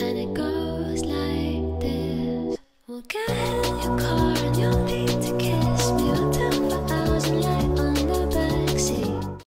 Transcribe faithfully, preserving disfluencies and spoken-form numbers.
and it goes.